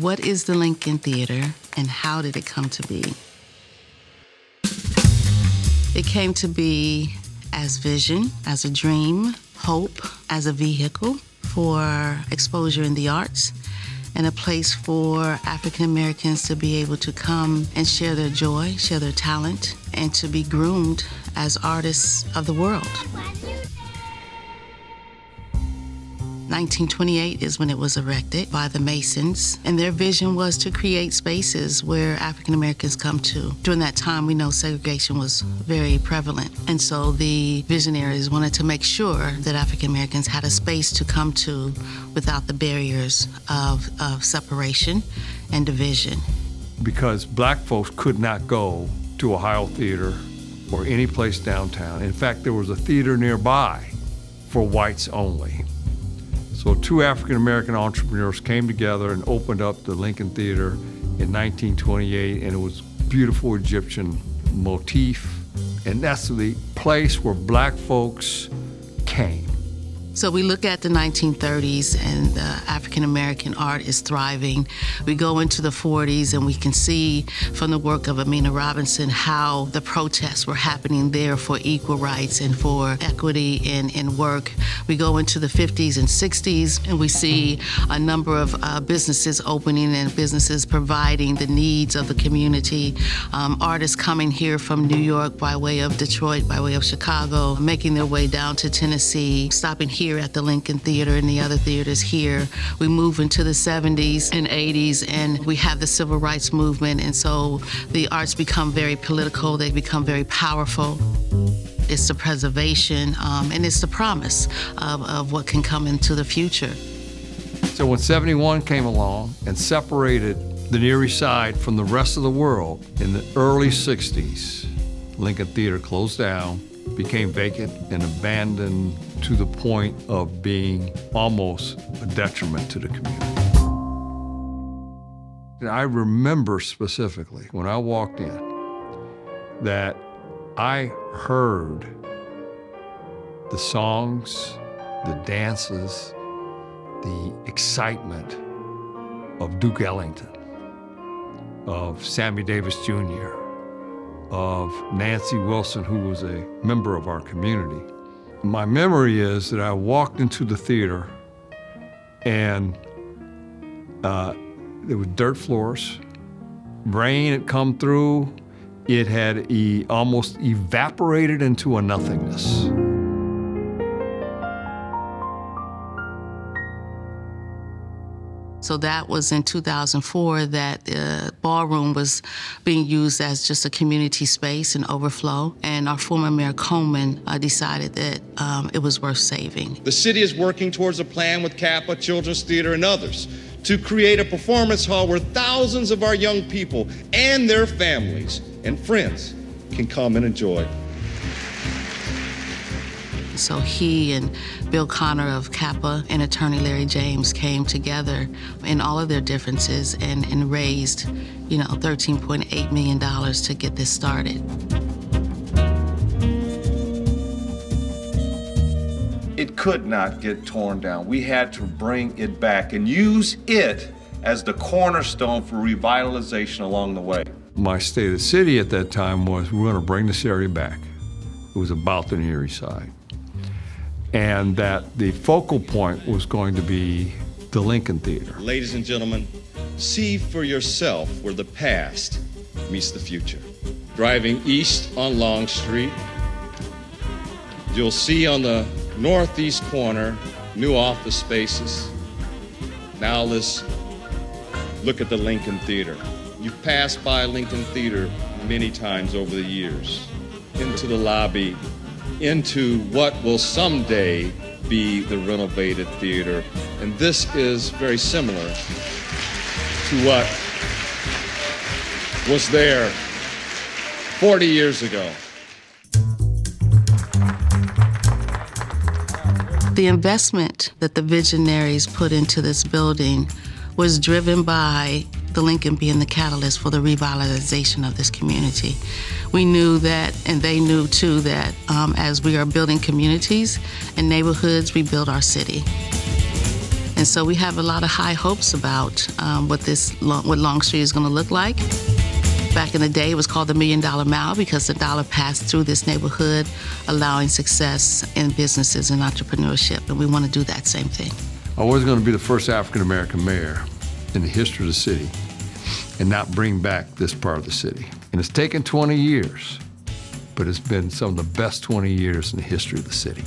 What is the Lincoln Theater and how did it come to be? It came to be as vision, as a dream, hope, as a vehicle for exposure in the arts, and a place for African Americans to be able to come and share their joy, share their talent, and to be groomed as artists of the world. 1928 is when it was erected by the Masons, and their vision was to create spaces where African Americans come to. During that time, we know segregation was very prevalent, and so the visionaries wanted to make sure that African Americans had a space to come to without the barriers of separation and division. Because black folks could not go to Ohio Theater or any place downtown. In fact, there was a theater nearby for whites only. So two African-American entrepreneurs came together and opened up the Lincoln Theater in 1928, and it was beautiful Egyptian motif. And that's the place where black folks came. So we look at the 1930s and African-American art is thriving. We go into the 40s and we can see from the work of Amina Robinson how the protests were happening there for equal rights and for equity in work. We go into the 50s and 60s and we see a number of businesses opening and businesses providing the needs of the community. Artists coming here from New York by way of Detroit, by way of Chicago, making their way down to Tennessee, stopping here at the Lincoln Theater and the other theaters here. We move into the 70s and 80s and we have the civil rights movement, and so the arts become very political, they become very powerful. It's the preservation and it's the promise of what can come into the future. So when 71 came along and separated the Near East Side from the rest of the world in the early 60s, Lincoln Theater closed down, became vacant and abandoned to the point of being almost a detriment to the community. And I remember specifically when I walked in that I heard the songs, the dances, the excitement of Duke Ellington, of Sammy Davis Jr., of Nancy Wilson, who was a member of our community. My memory is that I walked into the theater and there were dirt floors. Rain had come through. It had almost evaporated into a nothingness. So that was in 2004 that the ballroom was being used as just a community space and overflow. And our former Mayor Coleman decided that it was worth saving. The city is working towards a plan with Kappa, Children's Theater, and others to create a performance hall where thousands of our young people and their families and friends can come and enjoy. So he and Bill Connor of Kappa and attorney Larry James came together in all of their differences and raised, you know, $13.8 million to get this started. It could not get torn down. We had to bring it back and use it as the cornerstone for revitalization along the way. My state of the city at that time was, we're going to bring this area back. It was about the Near East Side. And that the focal point was going to be the Lincoln Theater. Ladies and gentlemen, see for yourself where the past meets the future. Driving east on Long Street, you'll see on the northeast corner new office spaces. Now let's look at the Lincoln Theater. You've passed by Lincoln Theater many times over the years. Into the lobby, into what will someday be the renovated theater. And this is very similar to what was there 40 years ago. The investment that the visionaries put into this building was driven by the Lincoln being the catalyst for the revitalization of this community. We knew that, and they knew too, that as we are building communities and neighborhoods, we build our city. And so we have a lot of high hopes about what Long Street is going to look like. Back in the day, it was called the $1 Million Mile because the dollar passed through this neighborhood, allowing success in businesses and entrepreneurship, and we want to do that same thing. I was going to be the first African-American mayor in the history of the city and not bring back this part of the city. And it's taken 20 years, but it's been some of the best 20 years in the history of the city.